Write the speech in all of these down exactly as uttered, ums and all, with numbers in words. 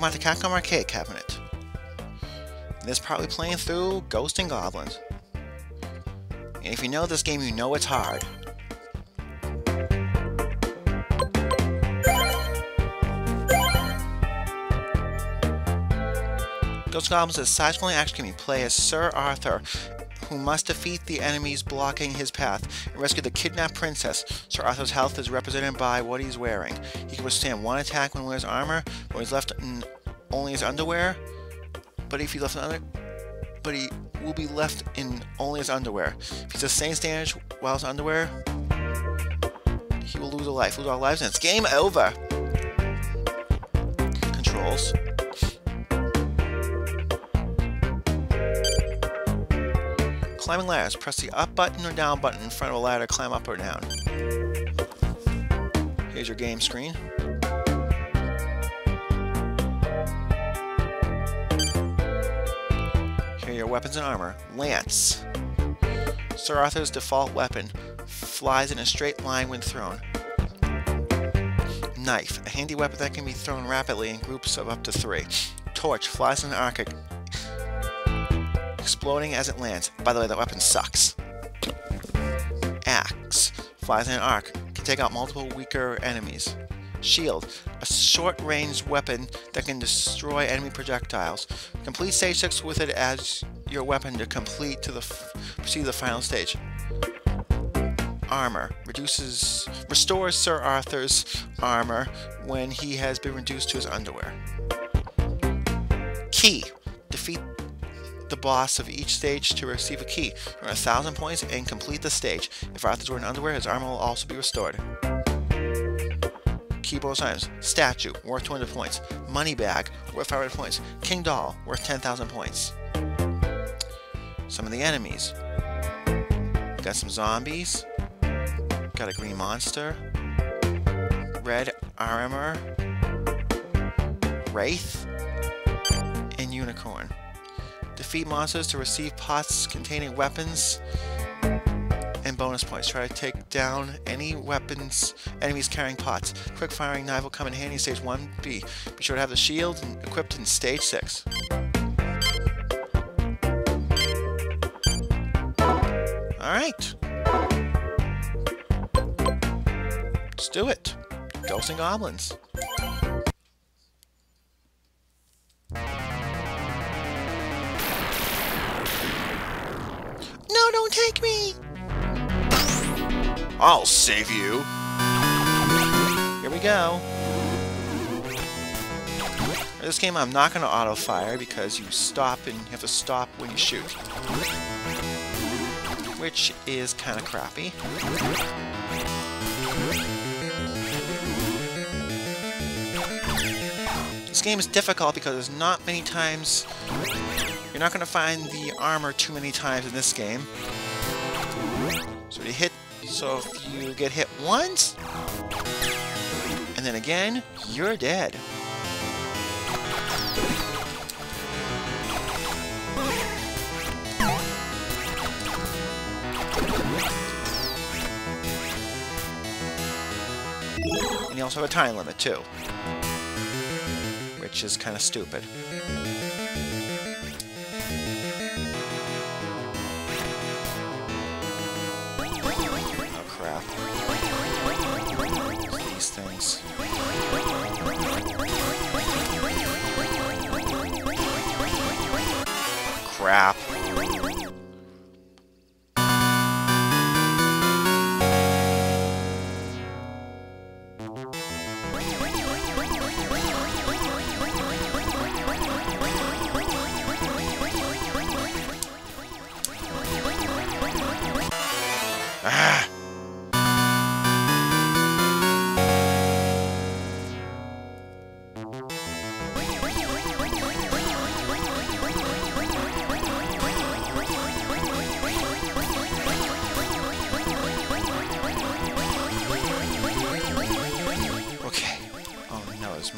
Welcome back to Capcom Arcade Cabinet. This is probably playing through Ghosts and Goblins. And if you know this game, you know it's hard. Ghosts and Goblins is a side-scrolling action game you play as Sir Arthur, who must defeat the enemies blocking his path and rescue the kidnapped princess. Sir Arthur's health is represented by what he's wearing. He can withstand one attack when wears armor, but when he's left in only his underwear. But if he left in under, but he will be left in only his underwear. If he sustains damage while his underwear, he will lose a life. Lose our lives, and it's game over. Controls. Climbing ladders. Press the up button or down button in front of a ladder. Climb up or down. Here's your game screen. Here are your weapons and armor. Lance. Sir Arthur's default weapon. Flies in a straight line when thrown. Knife. A handy weapon that can be thrown rapidly in groups of up to three. Torch. Flies in an arc, exploding as it lands. By the way, that weapon sucks. Axe. Flies in an arc. Can take out multiple weaker enemies. Shield. A short-range weapon that can destroy enemy projectiles. Complete stage six with it as your weapon to complete to the f proceed to the final stage. Armor. Reduces... Restores Sir Arthur's armor when he has been reduced to his underwear. Key. Defeat the boss of each stage to receive a key. Earn a thousand points and complete the stage. If Arthur's wearing underwear, his armor will also be restored. Key bonus items. Statue, worth two hundred points. Money bag, worth five hundred points. King doll, worth ten thousand points. Some of the enemies. Got some zombies. Got a green monster. Red armor. Wraith. And unicorn. Defeat monsters to receive pots containing weapons and bonus points. Try to take down any weapons enemies carrying pots. Quick firing knife will come in handy in stage one B. Be sure to have the shield equipped in stage six. Alright. Let's do it. Ghosts and Goblins. No, don't take me! I'll save you! Here we go. For this game, I'm not going to auto-fire because you stop and you have to stop when you shoot. Which is kind of crappy. This game is difficult because there's not many times... You're not going to find the armor too many times in this game. So you hit, so if you get hit once, and then again, you're dead. And you also have a time limit too, which is kind of stupid. These things. Crap. Ah.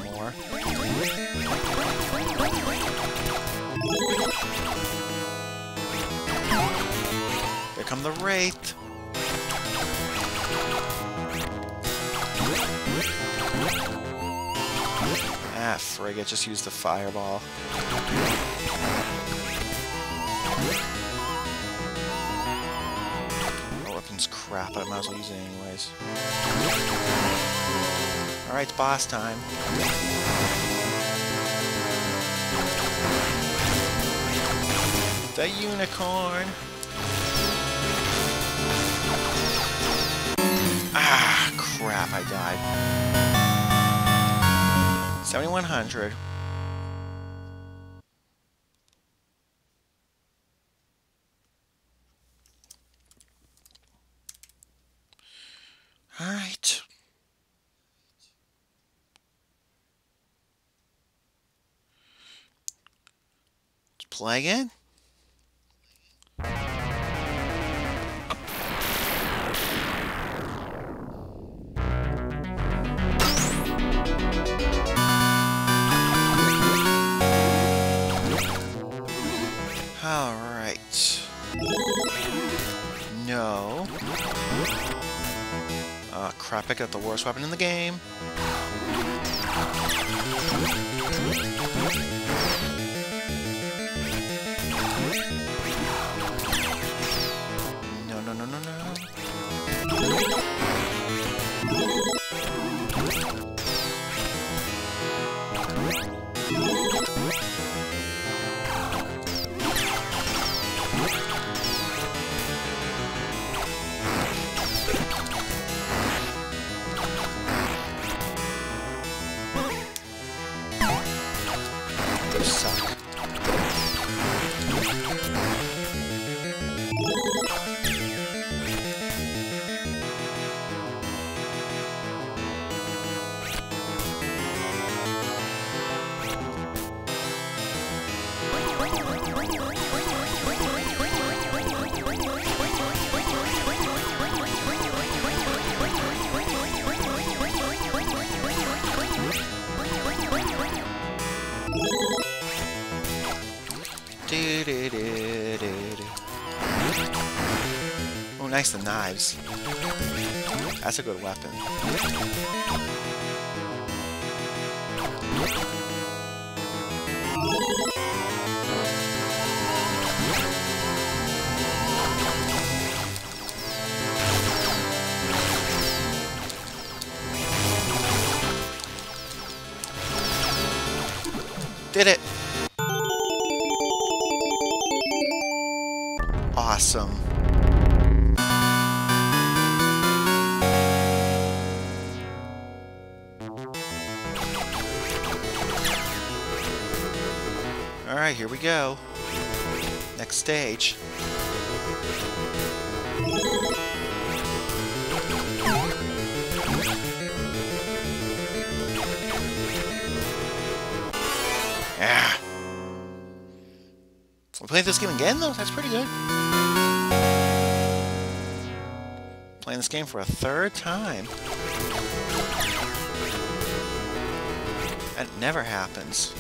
More. Here come the Wraith. Ah, frig, I just used the fireball. My weapon's crap, but I might as well use it anyways. Alright, it's boss time. The unicorn! Ah, crap, I died. seventy-one hundred. All right. Let's play again. Alright. No. Uh, crap, I got the worst weapon in the game. No, no, no, no, no. Oh, nice, the knives. That's a good weapon. Did it! Awesome. Alright, here we go. Next stage. Yeah. We played this game again, though? That's pretty good. Playing this game for a third time. That never happens.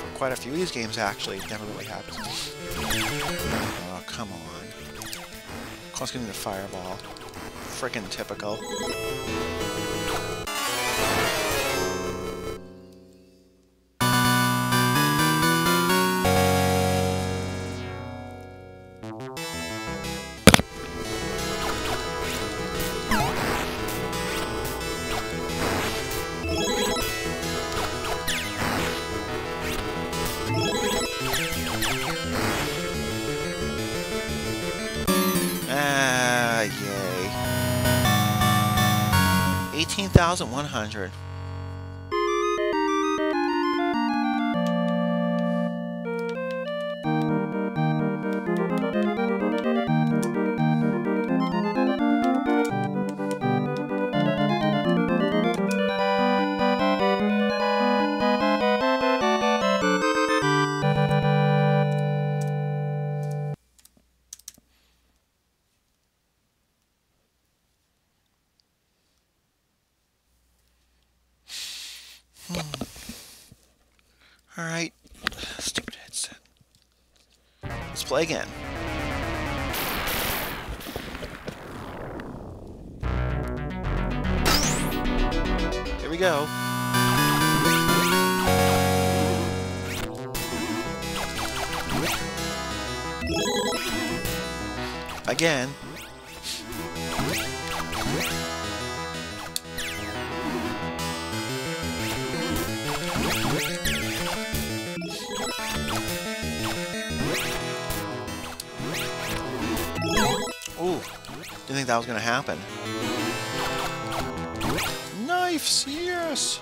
For quite a few of these games, actually, it never really happens. Oh, come on. Close getting the fireball. Frickin' typical. eighteen thousand one hundred. Alright, stupid headset. Let's play again. we go. Again. Ooh, didn't think that was gonna happen. Knives, yes!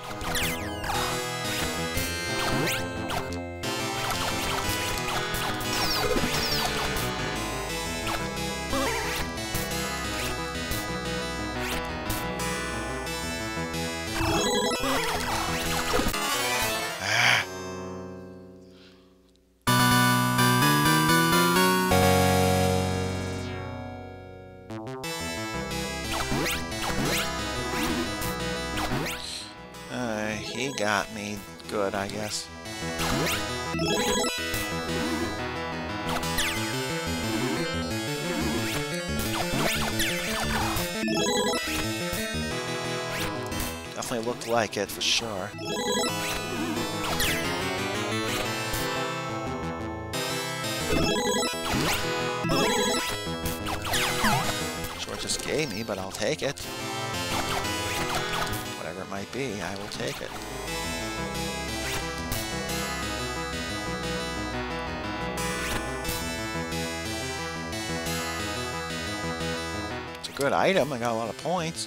Got me good, I guess. Definitely looked like it for sure. Sure, just gave me, but I'll take it. Whatever it might be, I will take it. It's a good item, I got a lot of points.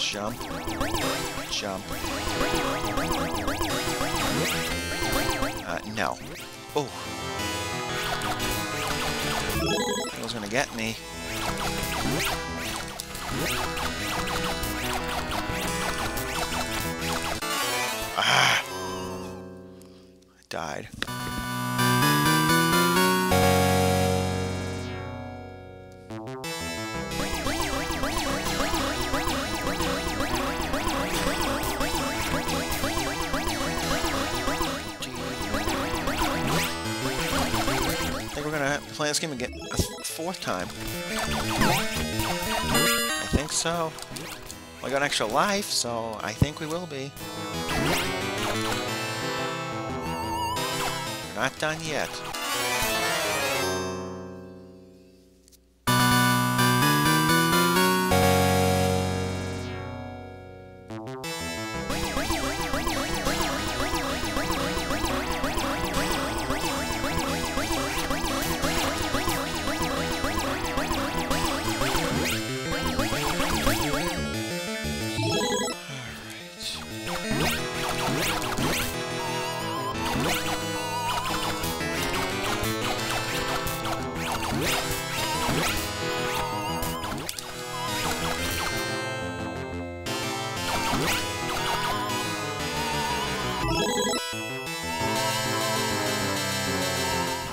Jump. Jump. Uh, no. Oh. It was gonna get me. Ah. I died. Play this game again a fourth time. I think so. Well, I got an extra life, so I think we will be. We're not done yet.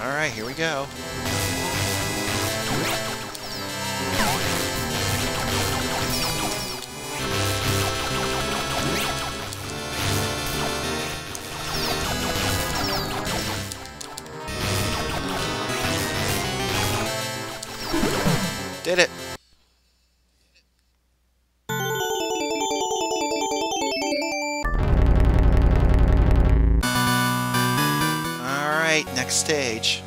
Alright, here we go. Did it. Alright, next stage.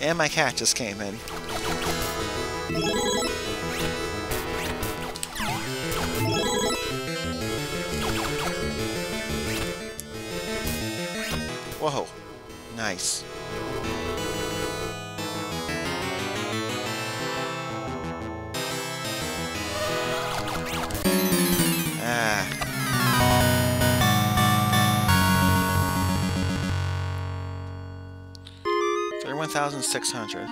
And my cat just came in. Whoa, nice. Ah. thirty-one thousand six hundred.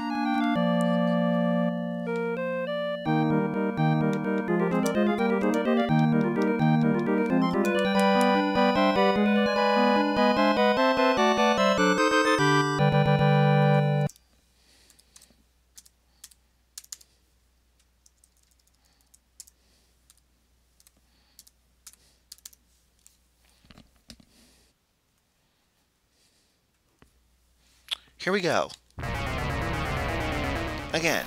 Here we go. Again.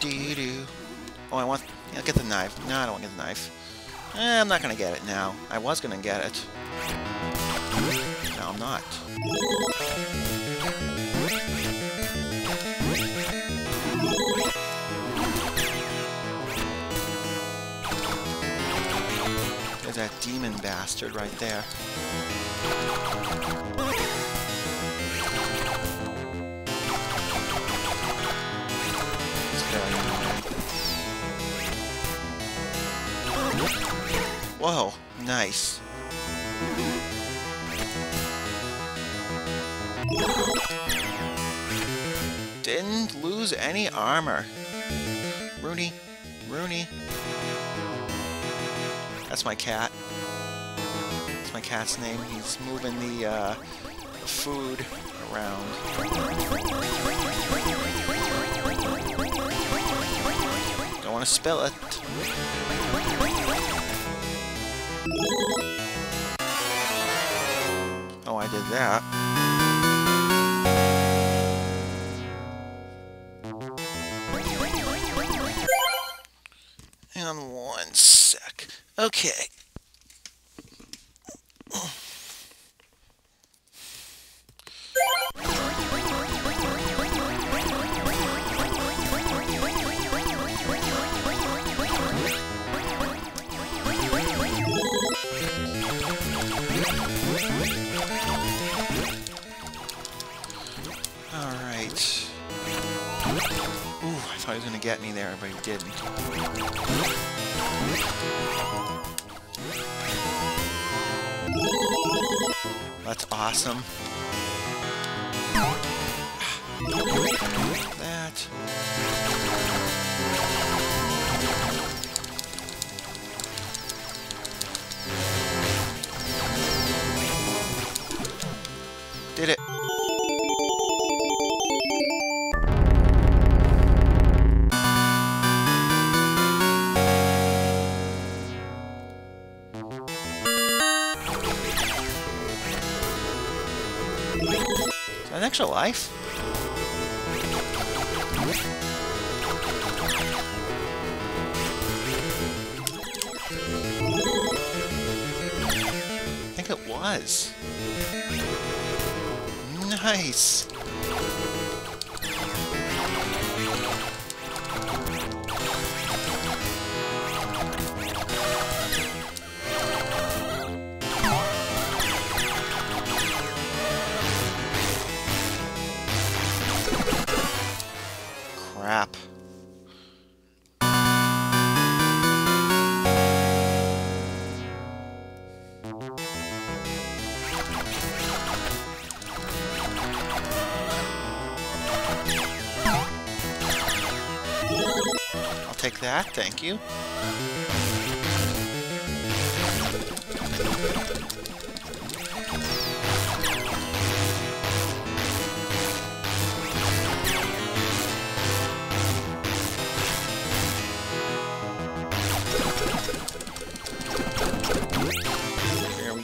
Doo-doo. Oh, I want... I'll get the knife. No, I don't want to get the knife. Eh, I'm not going to get it now. I was going to get it. No, I'm not. There's that demon bastard right there. Whoa, nice. Didn't lose any armor. Rooney, Rooney. That's my cat. That's my cat's name. He's moving the uh, food around. Don't want to spill it. Oh, I did that. One sec. Okay. I was gonna get me there, but he didn't. That's awesome. That. Did it. An extra life? I think it was. Nice! Crap. I'll take that, thank you.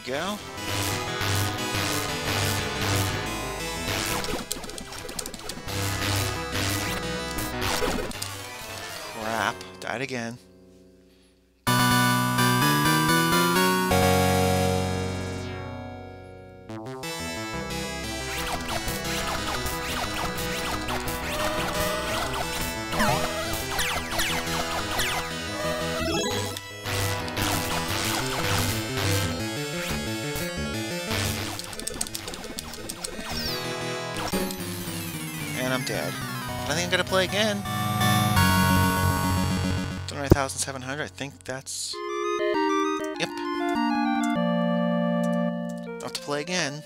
Go. Crap. Died again. I'm dead. I think I'm gonna play again. twenty-nine thousand seven hundred. I think that's. Yep. I'll have to play again.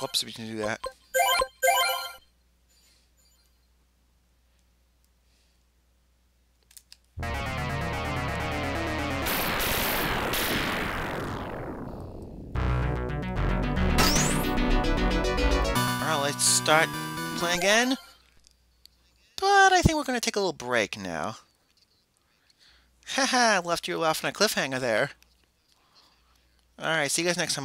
Whoops, we can do that. start playing again. But I think we're going to take a little break now. Haha, left you off on a cliffhanger there. Alright, see you guys next time.